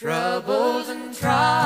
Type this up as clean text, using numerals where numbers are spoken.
Troubles and trials.